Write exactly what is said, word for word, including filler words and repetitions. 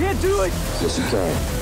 can't do it! Yes, you can.